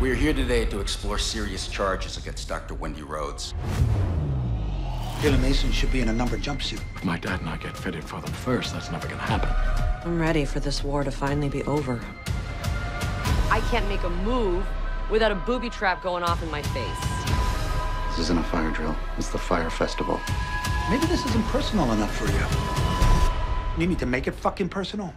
We are here today to explore serious charges against Dr. Wendy Rhodes. Dylan Mason should be in a number jumpsuit. If my dad and I get fitted for them first, that's never gonna happen. I'm ready for this war to finally be over. I can't make a move without a booby trap going off in my face. This isn't a fire drill. It's the fire festival. Maybe this isn't personal enough for you. You need to make it fucking personal.